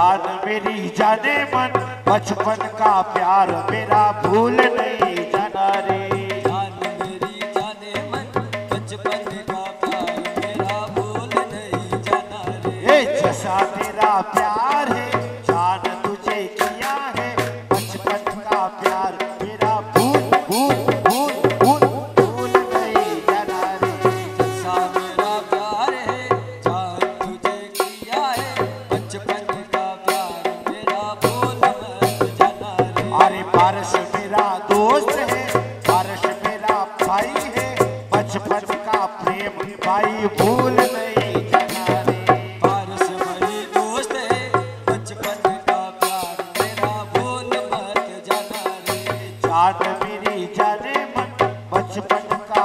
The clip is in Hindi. याद मेरी जाने मन, बचपन का प्यार मेरा भूल नहीं जाना रे। याद मेरी जाने मन, बचपन का प्यार मेरा भूल नहीं जाना रे। जैसा तेरा प्यार है जान तुझे किया है, बचपन का प्यार मेरा भूल भूल भूल भूल भूल नहीं जाना रे। जैसा मेरा प्यार है जान तुझे किया है, बचपन का प्यार मेरा भूल नहीं जाना रे। अरे पारस मेरा दोस्त है, पारस मेरा भाई है, बचपन का प्रेम भाई भूल नहीं जाना रे। पारस मेरी दोस्त है, बचपन का प्यार मेरा भूल मत जाना रे। याद मेरी जाने मन, बचपन का